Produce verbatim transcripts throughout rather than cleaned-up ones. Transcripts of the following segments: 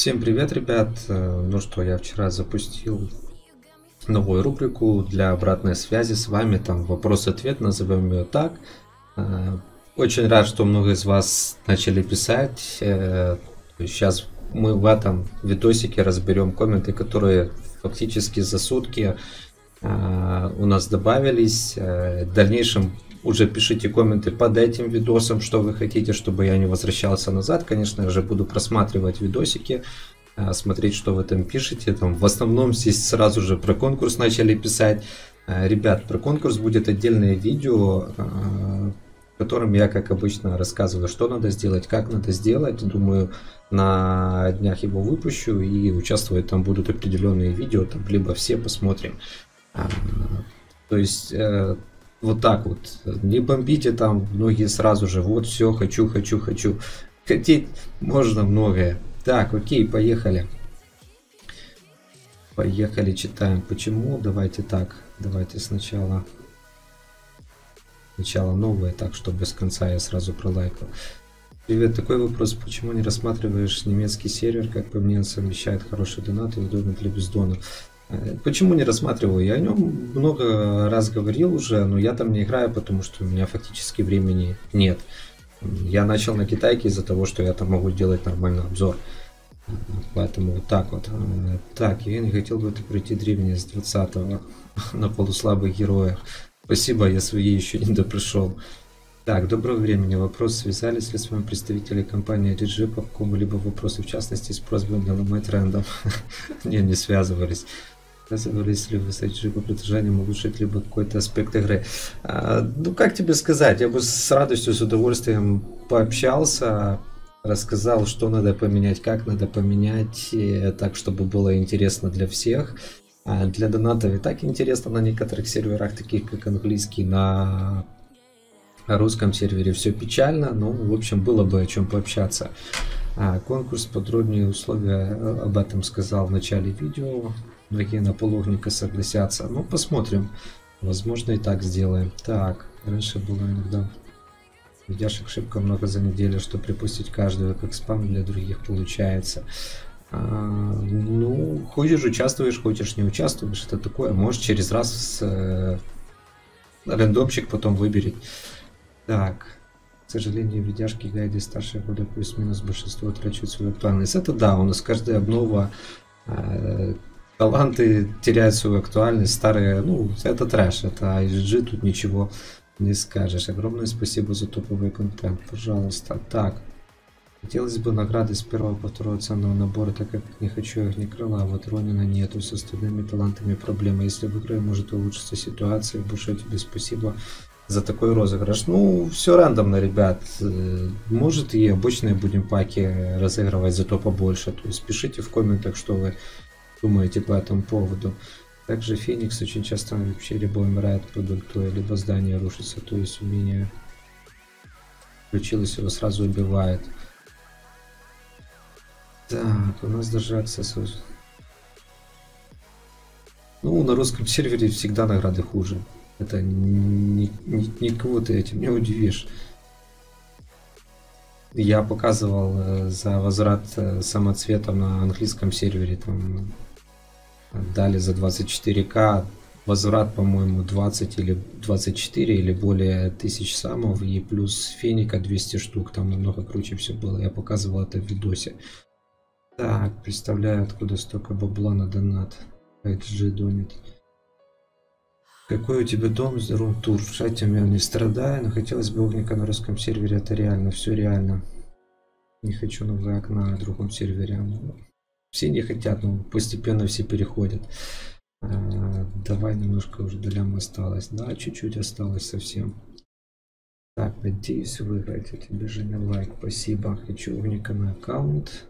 Всем привет, ребят! Ну что, я вчера запустил новую рубрику для обратной связи с вами, там вопрос-ответ, назовем ее так. Очень рад, что много из вас начали писать. Сейчас мы в этом видосике разберем комменты, которые фактически за сутки у нас добавились. В дальнейшем уже пишите комменты под этим видосом, что вы хотите, чтобы я не возвращался назад. Конечно же, буду просматривать видосики, смотреть, что вы там пишете. Там в основном здесь сразу же про конкурс начали писать. Ребят, про конкурс будет отдельное видео, в котором я, как обычно, рассказываю, что надо сделать, как надо сделать. Думаю, на днях его выпущу, и участвовать там будут определенные видео, там либо все посмотрим. То есть... Вот так вот. Не бомбите там, многие сразу же. Вот все, хочу, хочу, хочу. Хотеть можно многое. Так, окей, поехали. Поехали, читаем. Почему? Давайте так. Давайте сначала. Сначала новое, так, чтобы с конца я сразу пролайкал. Привет, такой вопрос. Почему не рассматриваешь немецкий сервер? Как по мне, совмещает хороший донат и удобно для бездонов. Почему не рассматриваю? Я о нем много раз говорил уже, но я там не играю, потому что у меня фактически времени нет. Я начал на китайке из-за того, что я там могу делать нормальный обзор. Поэтому вот так вот. Так, я не хотел бы это пройти древнее с двадцатого на полуслабых героях. Спасибо, я свои еще не допрошел. Так, доброго времени. Вопрос. Связались ли с вами представители компании РиГи по какому-либо вопросу, в частности, с просьбой не ломать рендом? Не, не связывались. Связывались ли вы с РиГи по протяжению улучшить либо какой-то аспект игры? А, ну, как тебе сказать, я бы с радостью, с удовольствием пообщался, рассказал, что надо поменять, как надо поменять, и так, чтобы было интересно для всех. А для донатов и так интересно на некоторых серверах, таких как английский, на русском сервере все печально, но, в общем, было бы о чем пообщаться. А, конкурс, подробнее условия об этом сказал в начале видео. Многие на половника согласятся. Ну, посмотрим. Возможно, и так сделаем. Так, раньше было иногда видяшек шибко много за неделю, что припустить каждого как спам для других получается. А, ну, хочешь участвуешь, хочешь не участвуешь, это такое. Может, через раз с, рандомщик потом выберет. Так, к сожалению, видяшки гайды старшего года плюс-минус большинство трачут свою актуальность. Это да, у нас каждая обнова, э, таланты теряют свою актуальность, старые, ну, это трэш, это ай джи джи, тут ничего не скажешь. Огромное спасибо за топовый контент, пожалуйста. Так, хотелось бы награды с первого по второго ценного набора, так как не хочу их ни крыла, а вот Ронина нету, с остальными талантами проблема. Если выиграю, может улучшиться ситуация, большое тебе спасибо за такой розыгрыш. Ну, все рандомно, ребят. Может, и обычные будем паки разыгрывать, зато побольше. То есть пишите в комментах, что вы думаете по этому поводу. Также Феникс очень часто вообще либо умирает под ультой, либо здание рушится. То есть умение включилось, его сразу убивает. Так, у нас даже аксессуары. Ну, на русском сервере всегда награды хуже. Это ни, ни, никого ты этим не удивишь. Я показывал за возврат самоцветов на английском сервере. Там дали за двадцать четыре ка. Возврат, по-моему, двадцать или двадцать четыре или более тысяч самов. И плюс феника двести штук. Там намного круче все было. Я показывал это в видосе. Так, представляю, откуда столько бабла на донат. ай джи джи донит. Какой у тебя дом, рум тур? Шатим я не страдаю, но хотелось бы огника на русском сервере, это реально, все реально. Не хочу новое окна на другом сервере. Все не хотят, но постепенно все переходят. А, давай немножко уже долям осталось. Да, чуть-чуть осталось совсем. Так, надеюсь выиграть. Тебе же не лайк, спасибо. Хочу огника на аккаунт.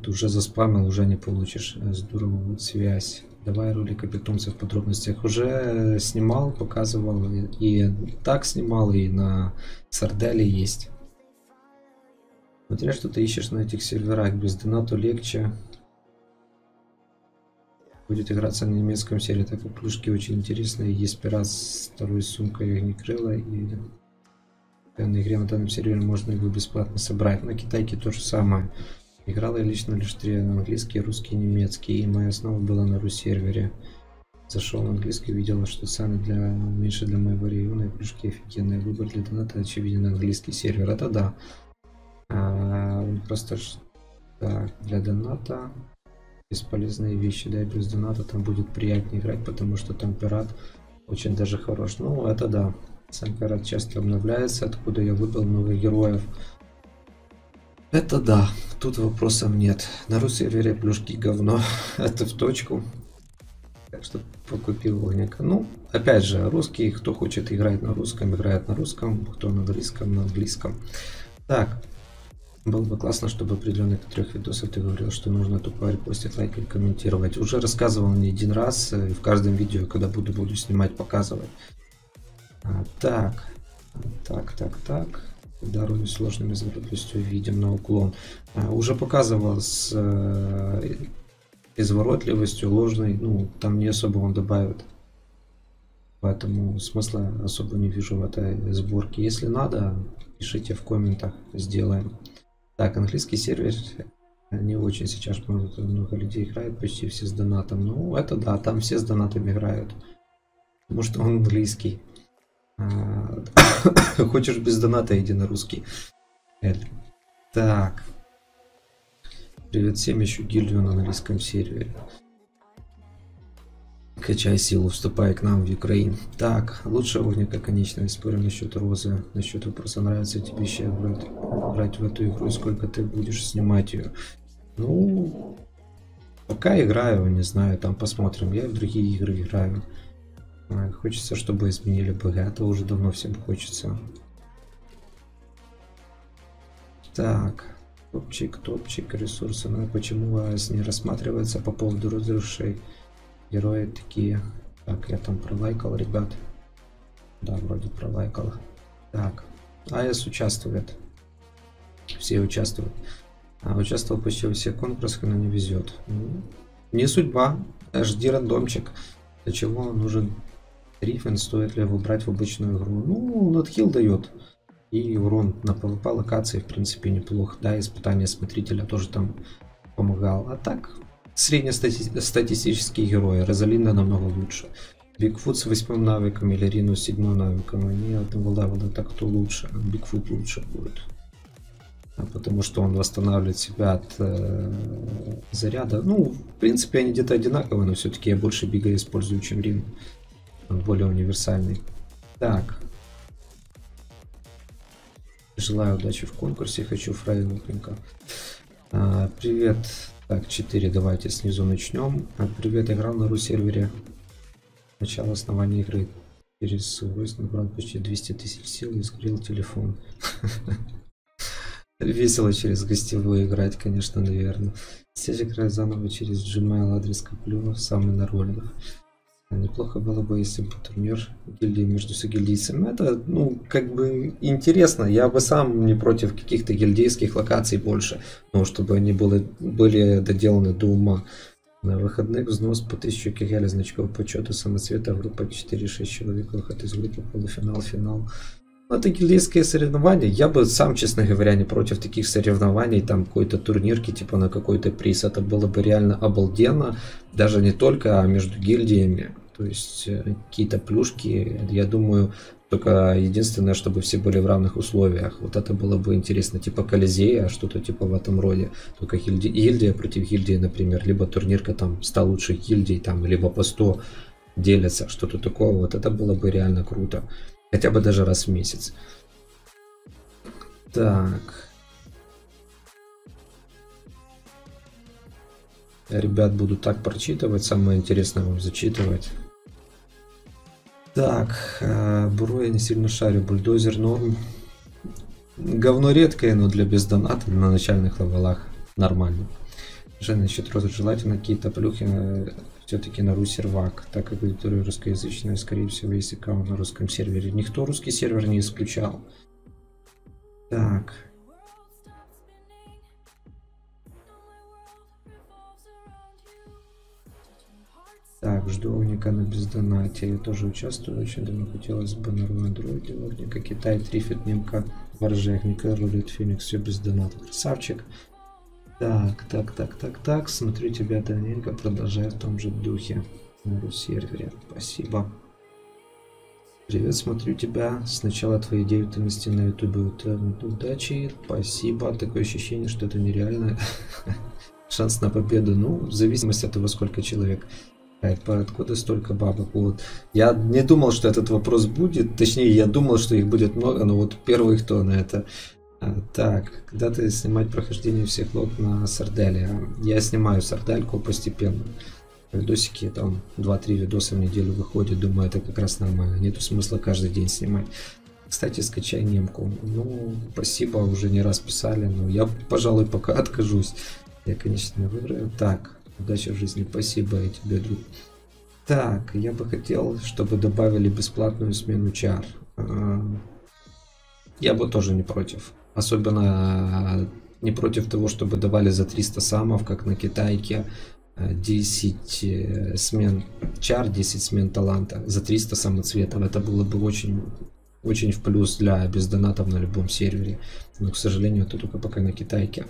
Ты уже заспамил, уже не получишь. Здорово, вот связь. Давай ролик о питомцах в подробностях. Уже снимал, показывал, и так снимал, и на сардели есть. Смотря что ты ищешь на этих серверах, без доната легче будет играться на немецком сервере, так как плюшки очень интересные. Есть пират с второй сумкой огнекрыла, и на игре на данном сервере можно его бесплатно собрать. На китайке то же самое. Играл я лично лишь три: английский, русский, немецкий. И моя основа была на ру-сервере. Зашел на английский, увидел, что цены для меньше для моего региона и плюшки офигенные. Выбор для доната очевиден английский сервер. Это да. А, он просто так, для доната бесполезные вещи, да, и плюс доната там будет приятнее играть, потому что там пират очень даже хорош. Ну, это да. Сам пират часто обновляется, откуда я выбрал новых героев. Это да, тут вопросов нет. На ру-сервере плюшки говно. Это в точку. Так что покупил огняка. Ну, опять же, русский, кто хочет играть на русском, играет на русском, кто на английском, на английском. Так, было бы классно, чтобы определенных трех видосов ты говорил, что нужно тупо репостить, лайкать, комментировать. Уже рассказывал не один раз, и в каждом видео, когда буду, буду снимать, показывать. А, так, так, так, так. Дарую сложными изворотливостью видим на уклон. А, уже показывал с э, изворотливостью ложной, ну там не особо он добавит, поэтому смысла особо не вижу в этой сборке. Если надо, пишите в комментах, сделаем. Так, английский сервер не очень сейчас, много людей играет, почти все с донатом. Ну это да, там все с донатом играют, потому что он английский. Хочешь без доната, иди на русский. Так. Привет всем, ищу гильдию на английском сервере. Качай силу, вступай к нам в Украину. Так, лучше огняка, конечно, спорим насчет розы. Насчет вопроса, нравится тебе еще играть в эту игру, сколько ты будешь снимать ее. Ну, пока играю, не знаю, там посмотрим. Я в другие игры играю. Хочется, чтобы изменили ПГ, это уже давно всем хочется. Так, топчик, топчик, ресурсы. Ну почему вас не рассматривается по поводу разрушей? Герои такие. Так, я там пролайкал, ребят. Да, вроде пролайкал. Так, АЭС участвует. Все участвуют. А, участвовал почти во всех конкурсах, но не везет. Не судьба, жди рандомчик. Для чего он нужен? Рифен, стоит ли его брать в обычную игру? Ну, он отхил дает. И урон на пвп локации, в принципе, неплох. Да, испытание смотрителя тоже там помогал. А так, среднестатистические герои. Розалина намного лучше. Бигфут с восьмым навыком или Рину с седьмым навыком. Они от Волда, вот так кто лучше. Бигфут лучше будет. Потому что он восстанавливает себя от э, заряда. Ну, в принципе, они где-то одинаковые, но все-таки я больше бига использую, чем Рин. Он более универсальный. Так. Желаю удачи в конкурсе. Хочу Фрейну Кринка. А, привет. Так, четыре. Давайте снизу начнем. А, привет, играл на ру-сервере. Начало основания игры. Через войск набрал почти двести тысяч сил и сгорел телефон. Весело через гостевую играть, конечно, наверное. Здесь играю заново через Gmail, адрес коплю, самый народных. Неплохо было бы, если бы турнир гильдии между гильдийцами. Это, ну, как бы интересно. Я бы сам не против каких-то гильдейских локаций больше, но чтобы они были, были доделаны до ума. На выходных взнос по тысяче кигеля, значков почета, самоцвета, группа четыре-шесть человек, выход из группы, полуфинал, финал. Это гильдейские соревнования. Я бы сам, честно говоря, не против таких соревнований, там какой-то турнирки, типа на какой-то приз. Это было бы реально обалденно. Даже не только, а между гильдиями. То есть какие-то плюшки, я думаю, только единственное, чтобы все были в равных условиях. Вот это было бы интересно. Типа Колизея, что-то типа в этом роде. Только гильдия, гильдия против гильдии, например. Либо турнирка там сто лучших гильдий, там, либо по сто делятся. Что-то такое. Вот это было бы реально круто. Хотя бы даже раз в месяц. Так. Я, ребят, буду так прочитывать. Самое интересное вам зачитывать. Так. Буру я не сильно шарю. Бульдозер норм. Говно редкое, но для бездоната на начальных левелах нормально. Жена насчет розы желательно какие-то плюхи все-таки на ру-сервак, так как аудитория русскоязычная, скорее всего, есть аккаунт на русском сервере. Никто русский сервер не исключал. Так. Так, жду огняка на бездонате. Я тоже участвую, очень давно хотелось бы на андроиде огняка. Китай, трифит, немка, воржек, огняка, рулит, феникс, все без доната. Красавчик. Так, так, так, так, так. Смотрю, тебя Таненко продолжает в том же духе. На ру-сервере. Спасибо. Привет, смотрю тебя. Сначала твои деятельности на ютубе. Удачи. Спасибо. Такое ощущение, что это нереально. Шанс на победу. Ну, в зависимости от того, сколько человек. Откуда столько бабок? Вот. Я не думал, что этот вопрос будет. Точнее, я думал, что их будет много, но вот первый кто на это. Так, когда ты снимать прохождение всех лод на сарделе? Я снимаю сардельку постепенно. Видосики, там два-три видоса в неделю выходит, думаю, это как раз нормально. Нету смысла каждый день снимать. Кстати, скачай немку. Ну, спасибо, уже не раз писали, но я, пожалуй, пока откажусь. Я, конечно, выиграю. Так. Удачи в жизни, спасибо и тебе, друг. Так, я бы хотел, чтобы добавили бесплатную смену чар. Я бы тоже не против. Особенно не против того, чтобы давали за триста самов, как на китайке. десять смен чар, десять смен таланта. За триста самоцветов. Это было бы очень, очень в плюс для бездонатов на любом сервере. Но, к сожалению, это только пока на китайке.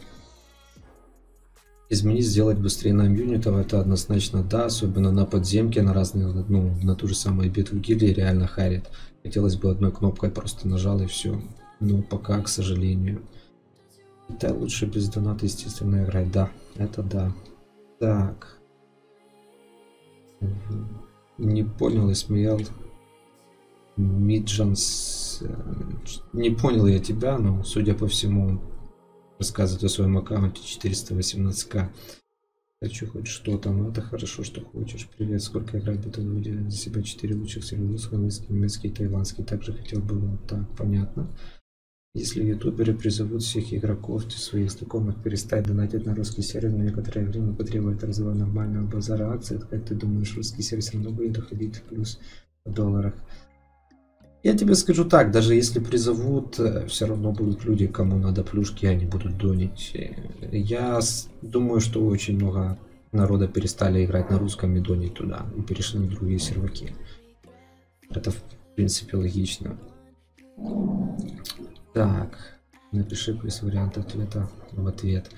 Изменить, сделать быстрее нам юнитов, это однозначно да, особенно на подземке, на разные, ну, на ту же самую битву гильдии реально харит. Хотелось бы одной кнопкой просто нажал и все, но пока, к сожалению. Да, лучше без доната, естественно, играть, да, это да. Так. Не понял и смеял. Миджанс. Не понял я тебя, но, судя по всему, рассказывать о своем аккаунте четыреста восемнадцать ка. Хочу хоть что-то, но это хорошо, что хочешь. Привет, сколько играть бы ты выделил для себя четыре лучших сервисов, английский, немецкий, тайландский. Также хотел бы вот так, понятно. Если ютуберы призовут всех игроков и своих знакомых перестать донатить на русский сервер, на некоторое время потребует развива нормального базара акций, как ты думаешь, русский сервер все равно будет уходить в плюс в долларах? Я тебе скажу так, даже если призовут, все равно будут люди, кому надо плюшки, они будут донить. Я думаю, что очень много народа перестали играть на русском и донить туда, и перешли на другие серваки. Это, в принципе, логично. Так, напиши плюс вариант ответа в ответ.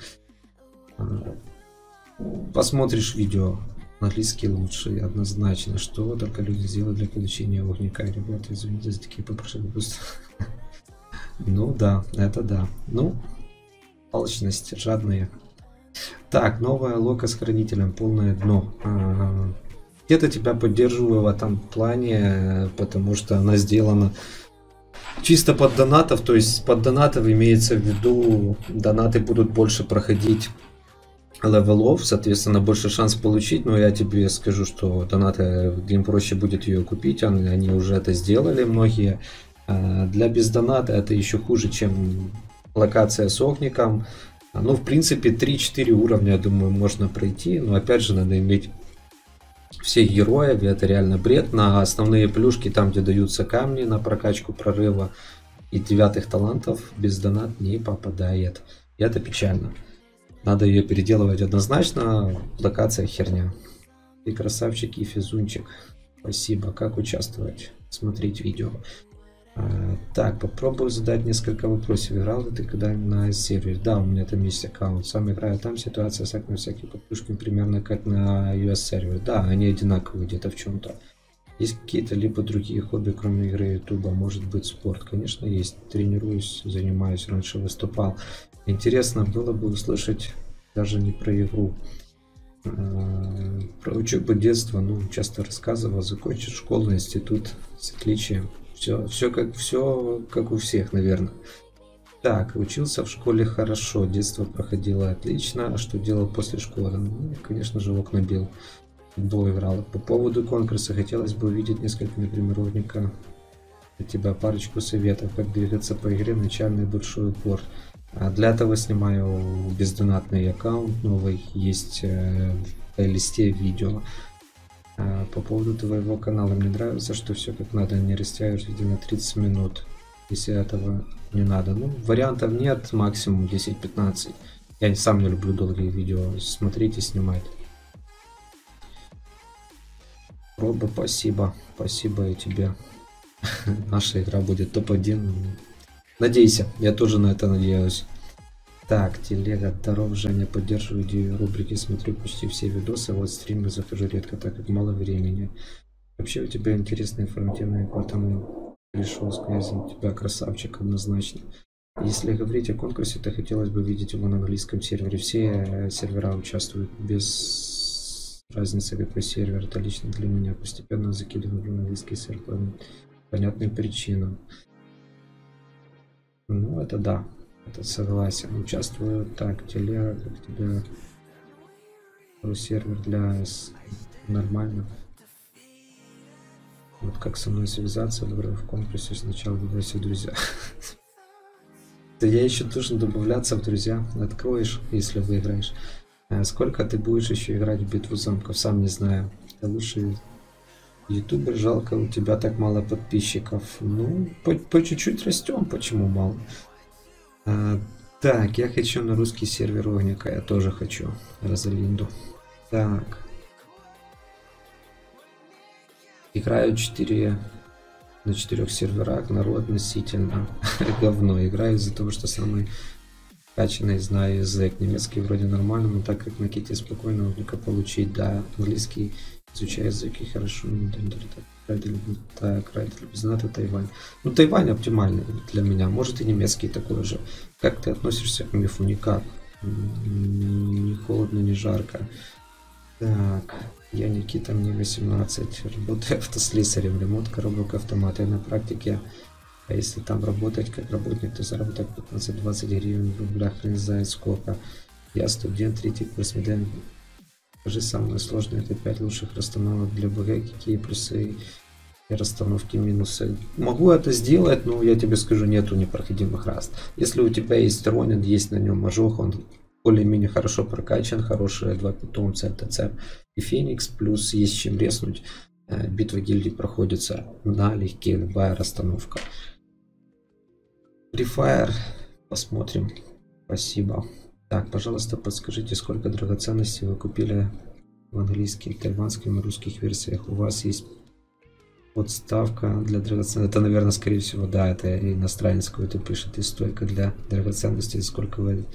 Посмотришь видео. Английский лучший, однозначно. Что только люди сделают для получения огника? Ребята, извините за такие попрошения. Ну да, это да. Ну, алчность, жадные. Так, новая лока с хранителем, полное дно. Где-то тебя поддерживаю в этом плане, потому что она сделана чисто под донатов. То есть под донатов имеется в виду, донаты будут больше проходить левелов, соответственно, больше шанс получить, но я тебе скажу, что донаты, им проще будет ее купить, они уже это сделали многие. Для бездоната это еще хуже, чем локация с огником. Ну, в принципе, три-четыре уровня, я думаю, можно пройти, но опять же, надо иметь всех героев, и это реально бред. На основные плюшки, там, где даются камни на прокачку прорыва и девятых талантов, бездонат не попадает. И это печально. Надо ее переделывать однозначно. Локация херня. И красавчик, и физунчик. Спасибо. Как участвовать? Смотреть видео. А, так, попробую задать несколько вопросов. Играл ли ты когда-нибудь на сервере? Да, у меня там есть аккаунт. Сам играю там. Ситуация с аккаунтом всякими подпушками примерно как на ю эс сервере. Да, они одинаковые где-то в чем-то. Есть какие-то либо другие хобби, кроме игры ютуба? Может быть, спорт? Конечно, есть. Тренируюсь, занимаюсь. Раньше выступал. Интересно было бы услышать даже не про игру. А, про учебу детства, ну, часто рассказывал, закончить школу, институт с отличием. Все, все, как, все как у всех, наверное. Так, учился в школе хорошо, детство проходило отлично. А что делал после школы? Ну, конечно же, окна бил, футбол играл. По поводу конкурса хотелось бы увидеть несколько, например, уровника. От тебя парочку советов, как двигаться по игре, начальный большой упор. Для этого снимаю бездонатный аккаунт, новый есть в листе видео. По поводу твоего канала, мне нравится, что все как надо, не растягиваешь видео на тридцать минут, если этого не надо. Ну, вариантов нет, максимум десять-пятнадцать. Я сам не люблю долгие видео, смотреть и снимать. Роба, спасибо, спасибо и тебе. Наша игра будет топ один. Надейся, я тоже на это надеюсь. Так, телега, здоров, Женя, поддерживаю идею рубрики, смотрю почти все видосы, вот стримы захожу редко, так как мало времени. Вообще у тебя интересные информативные, поэтому пришел с князем, у тебя красавчик однозначно. Если говорить о конкурсе, то хотелось бы видеть его на английском сервере. Все сервера участвуют без разницы, какой сервер, это лично для меня. Постепенно закидываю на английский сервер по понятным причинам. Ну, это да. Это согласен. Участвую. Так, телега, как тебя? Второй сервер для нормально. Вот как со мной связаться, добро в конкурсе сначала выбросил друзья. Я еще должен добавляться в друзья. Откроешь, если выиграешь. Сколько ты будешь еще играть в битву замков? Сам не знаю. Ты лучший ютубер, жалко, у тебя так мало подписчиков. Ну, по чуть-чуть растем, почему мало? А, так, я хочу на русский сервер Огника, я тоже хочу Розалинду. Так. Играю четыре на четырёх серверах, народ относительно говно. Играю из-за того, что самый качанный знаю язык. Немецкий вроде нормально, но так как на ките спокойно Огника получить, да, английский изучаю языки хорошо. Так, Райдер Безната, Тайвань. Ну, Тайвань оптимальный для меня. Может и немецкий такой же. Как ты относишься к мифу? Никак. Не холодно, не жарко. Так, я Никита, мне восемнадцать. Работаю автослесарем, ремонт коробок автомата. Я на практике, а если там работать как работник, то заработок пятнадцать-двадцать гривен в рублях, хрен знает сколько. Я студент, третий курс медиан. Скажи, самое сложное, это пять лучших расстановок для БГ, какие плюсы и расстановки минусы. Могу это сделать, но я тебе скажу, нету непроходимых раст. Если у тебя есть Ронин, есть на нем мажох, он более-менее хорошо прокачан, хорошие два питомца, ТЦ и Феникс, плюс есть чем резнуть. Битва гильдии проходится на легке, любая расстановка. Free Fire, посмотрим, спасибо. Так, пожалуйста, подскажите, сколько драгоценностей вы купили в английских, тайванских и русских версиях? У вас есть подставка для драгоценностей? Это, наверное, скорее всего, да, это иностранец какой-то пишет. И столько для драгоценностей, сколько вы,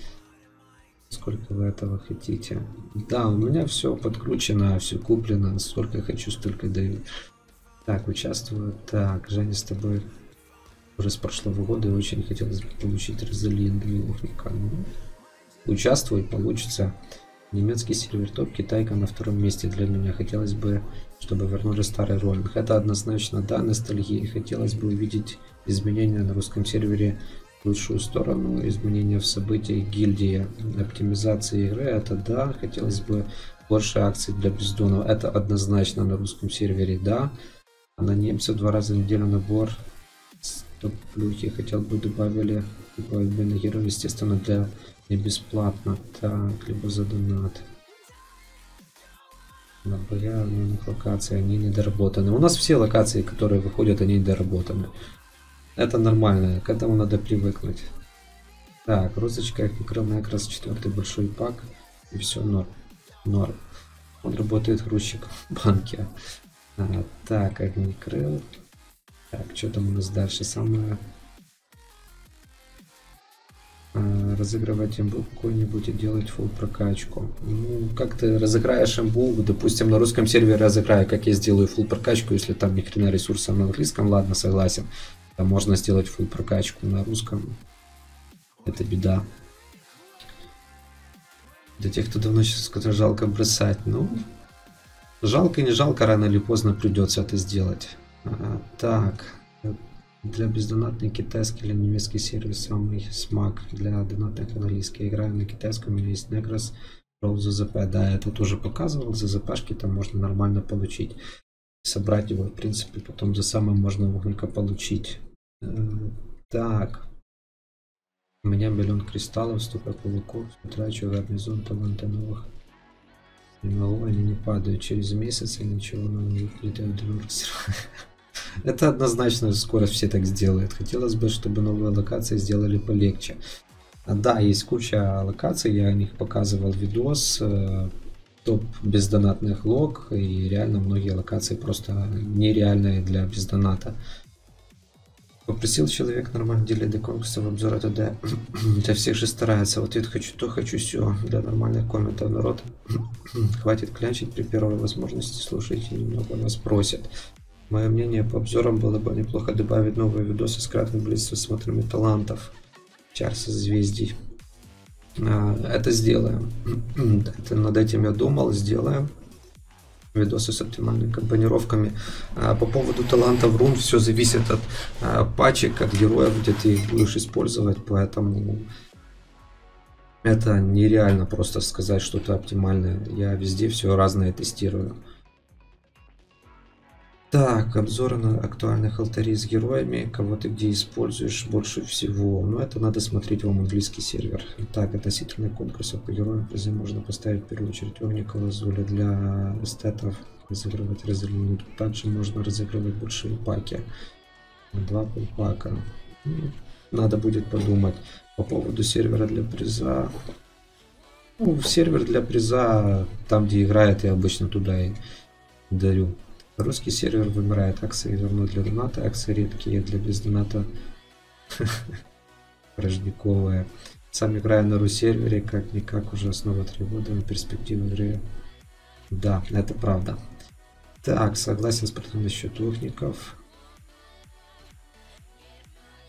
сколько вы этого хотите. Да, у меня все подкручено, все куплено. Сколько хочу, столько даю. Так, участвую. Так, Женя, с тобой уже с прошлого года и очень хотелось бы получить Розалин для Огника. Участвуй, получится. Немецкий сервер топ, Китайка на втором месте для меня. Хотелось бы, чтобы вернули старый роллинг. Это однозначно, да, ностальгии. Хотелось бы увидеть изменения на русском сервере в лучшую сторону, изменения в событиях гильдии, оптимизации игры, это да. Хотелось бы больше акций для бездонов, это однозначно на русском сервере, да. А на немцев два раза в неделю набор топ-плюхи. Хотел бы добавили типа обмена героев, естественно, для и бесплатно. Так, либо за донат. На боярных локации они недоработаны. У нас все локации, которые выходят, они недоработаны. Это нормально, к этому надо привыкнуть. Так, розочка, микрофон, как раз четвертый большой пак. И все, норм. Норм. Он работает грузчик в банке. А, так, огнекрыл. Так, что там у нас дальше? Самое... разыгрывать имбу какой-нибудь и делать фул прокачку. Ну, как ты разыграешь имбу, допустим, на русском сервере разыграю, как я сделаю фул прокачку, если там ни хрена ресурсов на английском, ладно, согласен. Там можно сделать фул прокачку на русском. Это беда. Для тех, кто давно сейчас сказал, жалко бросать. Ну, жалко, не жалко, рано или поздно придется это сделать. А, так. Для бездонатных китайский или немецкий сервис самый смак. Для донатных английский. Играю на китайском, у меня есть Негрос, Роу ЗЗП. Да, я это тоже показывал. ЗЗПшки там можно нормально получить. Собрать его, в принципе, потом за самым можно Огника получить. Так. У меня миллион кристаллов, столько пауков, трачу гарнизон, таланты новых. Но они не падают через месяц и ничего на них не дают. Это однозначно, скоро все так сделают. Хотелось бы, чтобы новые локации сделали полегче. Да, есть куча локаций, я о них показывал видос, топ бездонатных лог, и реально многие локации просто нереальные для бездоната. Попросил человек нормально делать до конкурсов обзора ТД. Для всех же старается. Вот это хочу то, хочу все. Для нормальных комментов народ хватит клянчить при первой возможности. Слушайте, немного нас просят. Мое мнение по обзорам, было бы неплохо добавить новые видосы с кратным близко с смотрами талантов. Чарс звезди. Это сделаем. Это над этим я думал, сделаем. Видосы с оптимальными компонировками. По поводу талантов рун все зависит от пачек, от героев, где ты их будешь использовать, поэтому это нереально просто сказать что-то оптимальное. Я везде все разное тестирую. Так, обзоры на актуальных алтарей с героями, кого ты где используешь больше всего. Но это надо смотреть вам английский сервер. Итак, относительно конкурсов по героям призы можно поставить в первую очередь Орника Лазуля для эстетов. Разыгрывать Розалину. Также можно разыгрывать большие паки. Два полпака. Надо будет подумать по поводу сервера для приза. Ну, сервер для приза, там где играет, я обычно туда и дарю. Русский сервер вымирает, акции вернут для доната, акции редкие для без доната рожниковые. Сам играю на ру-сервере, как-никак уже основа три года, перспективы игры. Да, это правда. Так, согласен с партнером насчет двухников.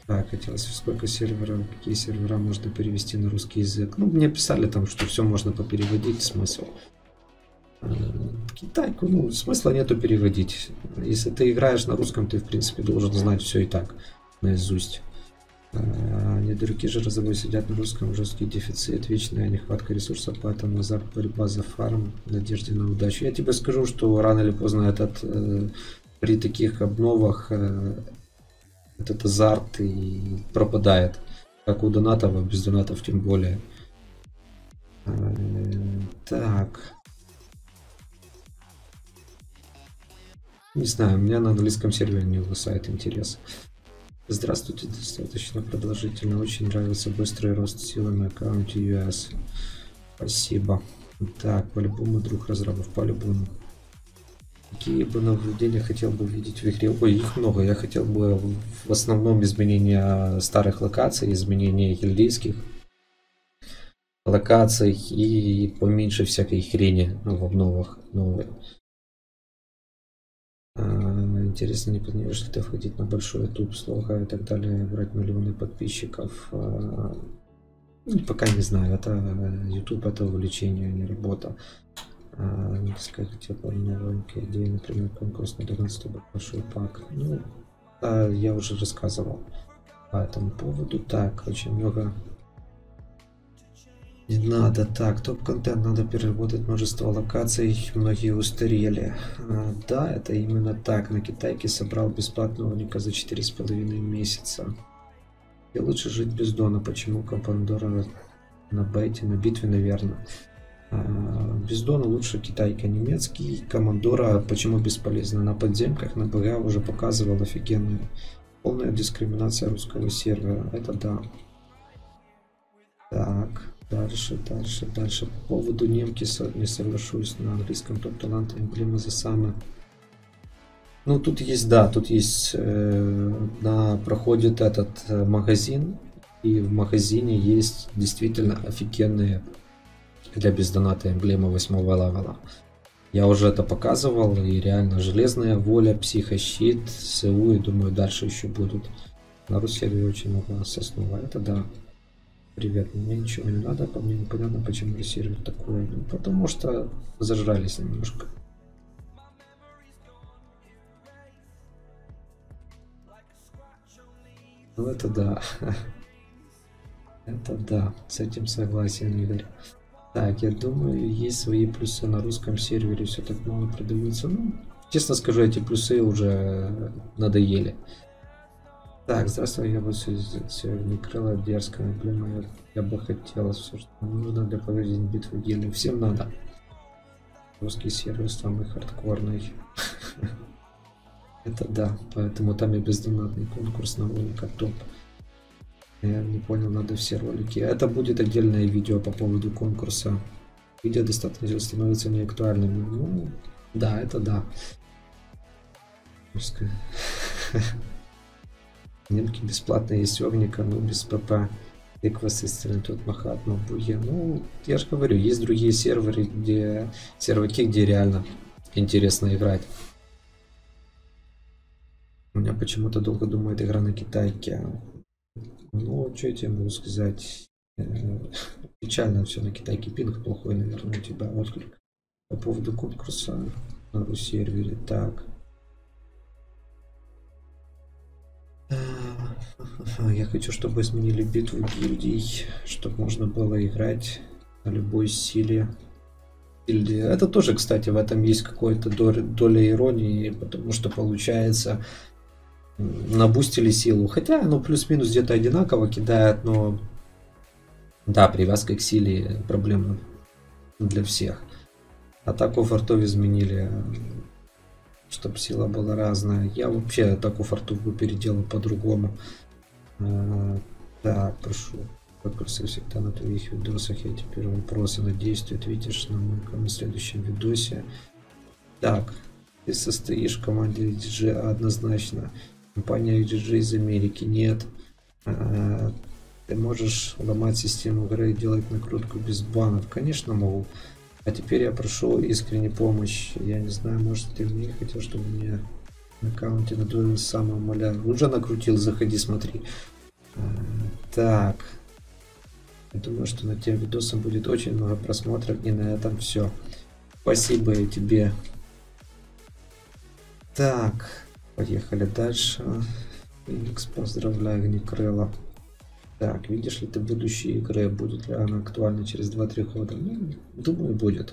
Так, хотелось, сколько серверов, какие сервера можно перевести на русский язык. Ну, мне писали там, что все можно попереводить, смысл. Китайку, ну, смысла нету переводить. Если ты играешь на русском, ты в принципе должен знать все и так наизусть. А, недалеки же розовые сидят на русском, жесткий дефицит, вечная нехватка ресурсов, поэтому азарт, борьба за фарм, надежде на удачу. Я тебе скажу, что рано или поздно этот э, при таких обновах э, этот азарт и пропадает, как у донатов, а без донатов тем более. Э, так. Не знаю, у меня на английском сервере не угасает интерес. Здравствуйте, достаточно продолжительно. Очень нравится быстрый рост силы на аккаунте ю эс. Спасибо. Так, по-любому, друг разрабов, по-любому. Какие бы нововведения хотел бы увидеть в игре? Ой, их много. Я хотел бы в основном изменения старых локаций, изменения гильдейских локаций и поменьше всякой хрени в обновах новых. Интересно, не планируешь ли ты входить на большой YouTube, слога и так далее, брать миллионы подписчиков? Пока не знаю, это YouTube, это увлечение, а не работа. Сказать, типа, новенькая идея, например, конкурс на двенадцать большой пак. Ну, я уже рассказывал по этому поводу. Так, очень много. Не надо. Так, топ-контент надо переработать, множество локаций, многие устарели. А, да, это именно так. На Китайке собрал бесплатного ника за четыре с половиной месяца. И лучше жить без дона. Почему? Командора на бейте, на битве, наверное. А, без дона лучше Китайка, немецкий. Командора почему бесполезна? На подземках, на ПГ уже показывал офигенную. Полная дискриминация русского сервера. Это да. Так. Дальше, дальше, дальше. По поводу немки не соглашусь. На английском топ-талант эмблема за самое. Ну, тут есть, да, тут есть, э, да, проходит этот магазин. И в магазине есть действительно офигенные для бездоната эмблемы восьмого левела. Я уже это показывал. И реально железная воля, психощит, СУ. И думаю, дальше еще будут. На Руси очень много сосновая. Это да. Привет, мне ничего не надо, по мне непонятно, почему ресервер такой. Ну, потому что зажрались немножко. Ну это да. Это да, с этим согласен, Игорь. Так, я думаю, есть свои плюсы на русском сервере, все так мало продаются. Ну, честно скажу, эти плюсы уже надоели. Так, здравствуй, я бы сегодня крыла дерзкая, блин, я бы хотела все, что нужно для проведения битвы гильдии. Всем надо. Русский сервис самый хардкорный. Это да, поэтому там и бездонатный конкурс на ролика топ. Я не понял, надо все ролики. Это будет отдельное видео по поводу конкурса. Видео достаточно становится неактуальными. Ну, да, это да. Немки бесплатно есть, Огника, ну без ПП. Тыква с истины, тут Махатма, Буя. Ну, я же говорю, есть другие серверы, где серваки, где реально интересно играть. У меня почему-то долго думает игра на китайке. Ну, что я тебе могу сказать? Печально все на китайке. Пинг плохой, наверное, у тебя отклик. По поводу конкурса на ру-сервере. Так. Я хочу, чтобы изменили битву гильдий, чтобы можно было играть на любой силе гильдии. Это тоже, кстати, в этом есть какая-то доля иронии, потому что получается набустили силу. Хотя оно плюс-минус где-то одинаково кидает, но да, привязка к силе проблемна для всех. Атаку фортов изменили, чтобы сила была разная. Я вообще атаку фортов бы переделал по-другому. А, так, прошу. Вопросы всегда на твоих видосах. Я теперь вопросы, надеюсь, ты ответишь на моем следующем видосе. Так, ты состоишь в команде ай джи джи однозначно. Компания ай джи джи из Америки нет. А, ты можешь ломать систему игры и делать накрутку без банов? Конечно, могу. А теперь я прошу искренне помощь. Я не знаю, может, ты мне хотел, чтобы мне на аккаунте надоел самого моля. Уже накрутил, заходи, смотри. А, так. Я думаю, что на тебя видосом будет очень много просмотров. И на этом все. Спасибо и тебе. Так. Поехали дальше. Феникс, поздравляю, Гникрыла. Так, видишь ли ты будущие игры, будет ли она актуальна через два-три года? Ну, думаю, будет.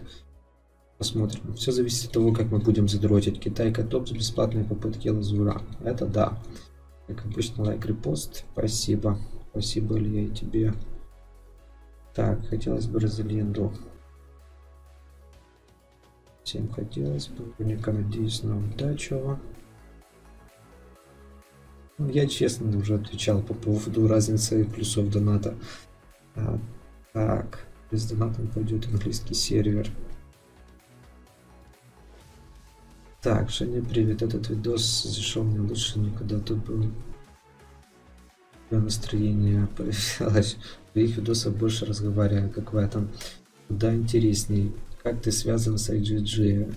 Посмотрим. Все зависит от того, как мы будем задротить. Китайка топ с бесплатной попытки Лазура. Это да. Как обычно, лайк, репост. Спасибо. Спасибо, Илья, и тебе. Так, хотелось бы Розалинду. Всем хотелось бы. Ника, надеюсь на удачу. Я честно уже отвечал по поводу разницы плюсов доната. А, так, без доната пойдет английский сервер. Так, Женя, привет. Этот видос зашел мне лучше никогда. Тут было настроение появилось. В их видосах больше разговариваю, как в этом. Да, интересней. Как ты связан с ай джи джи?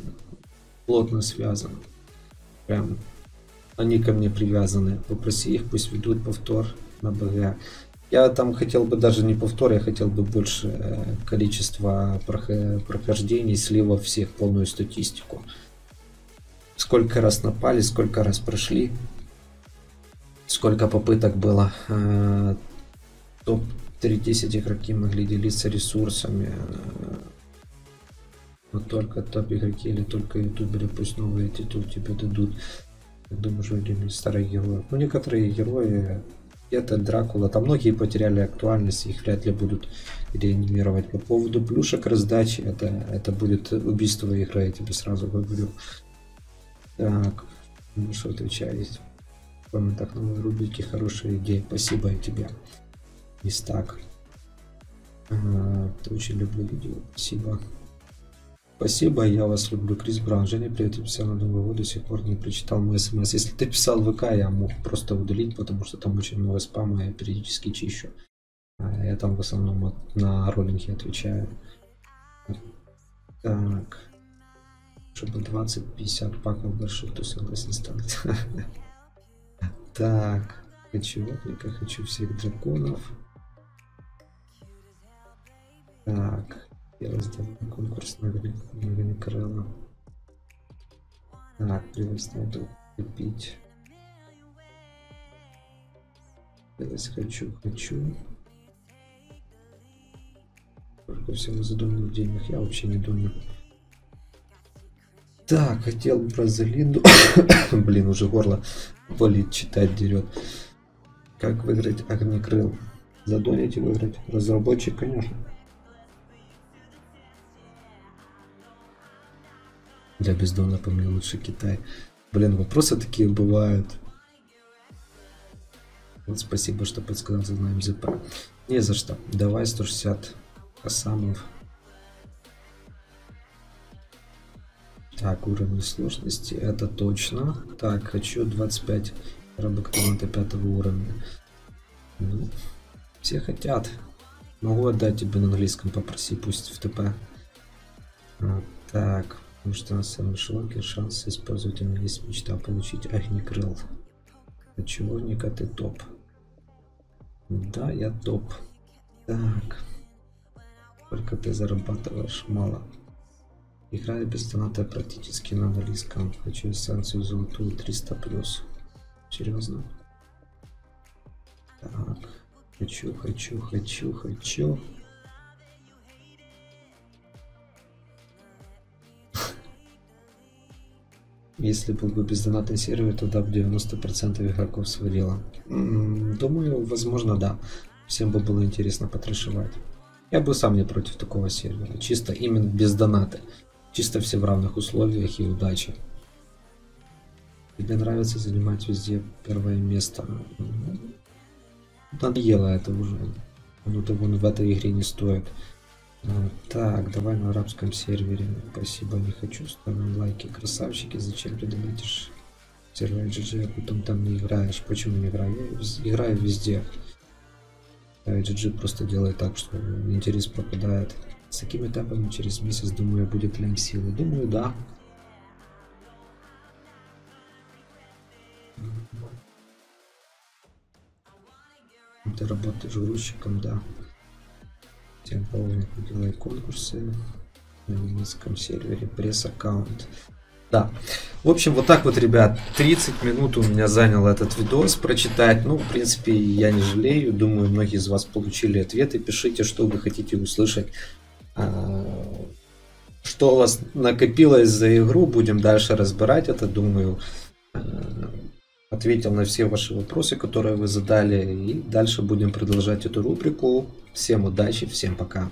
Плотно связан. Прям. Они ко мне привязаны. Попроси их, пусть ведут повтор на БГ. Я там хотел бы даже не повтор, я хотел бы больше количество прохождений, сливов всех, полную статистику. Сколько раз напали, сколько раз прошли, сколько попыток было. топ тридцать игроки могли делиться ресурсами. Но только топ игроки или только ютуберы, пусть новые титул тебе дадут. Я думаю, что люди старые герои. Ну, некоторые герои, это Дракула, там многие потеряли актуальность, их вряд ли будут реанимировать. По поводу плюшек раздачи, это, это будет убийство игры, я тебе сразу говорю. Так, ну что отвечаете? В комментах новые рубрики, хорошие идеи, спасибо и тебе. И так. А, очень люблю видео, спасибо. Спасибо, я вас люблю. Крис Браун, Женя, привет, я писал на Новый год, до сих пор не прочитал мой смс. Если ты писал в ВК, я мог просто удалить, потому что там очень много спама, я периодически чищу. Я там в основном на роллинге отвечаю. Так. Чтобы двадцать-пятьдесят паков больших тусовалось не станет. Так. Хочу ватника, хочу всех драконов. Так. Я раздал конкурс на Гникрыла. Так, привез надо купить. Привез хочу, хочу. Только всего задуманных денег, я вообще не думаю. Так, хотел бы Розалинду. Блин, уже горло болит, читать дерет. Как выиграть Огнекрыл? Задонить и выиграть. Разработчик, конечно. Для бездона по мне лучше Китай. Блин, вопросы такие бывают. Вот спасибо, что подсказал за моим ЗП. Не за что. Давай сто шестьдесят касамов. Так, уровень сложности, это точно. Так, хочу двадцать пять продуктанты пятого уровня. Ну, все хотят. Могу отдать тебе на английском, попроси, пусть в ТП. А, так, потому что на самом широкий шанс использовать у меня есть мечта получить Ахникрыл. А чего, Ника, ты топ? Да, я топ. Так. Сколько ты зарабатываешь? Мало. Играю без доната практически на английском. Хочу эссенцию золотую триста плюс. Серьезно? Так. Хочу, хочу, хочу, хочу. Если был бы бездонатный сервер, то да, девяносто процентов игроков свалило. Думаю, возможно, да. Всем бы было интересно потрешивать. Я бы сам не против такого сервера. Чисто именно без доната. Чисто все в равных условиях и удачи. Тебе нравится занимать везде первое место. Надоело это уже. Оно того в этой игре не стоит. Так, давай на арабском сервере. Спасибо, не хочу. Ставим лайки, красавчики. Зачем ты донатишь сервер джи джи, а потом там не играешь? Почему не играю? Я играю везде. джи джи просто делает так, что интерес пропадает. С такими этапами через месяц, думаю, будет лень силы. Думаю, да. Ты работаешь грузчиком, да. Тем половинку делай конкурсы на немецком сервере, пресс-аккаунт. Да. В общем, вот так вот, ребят, тридцать минут у меня занял этот видос прочитать. Ну, в принципе, я не жалею. Думаю, многие из вас получили ответы. Пишите, что вы хотите услышать. Что у вас накопилось за игру. Будем дальше разбирать это. Думаю, ответил на все ваши вопросы, которые вы задали. И дальше будем продолжать эту рубрику. Всем удачи, всем пока.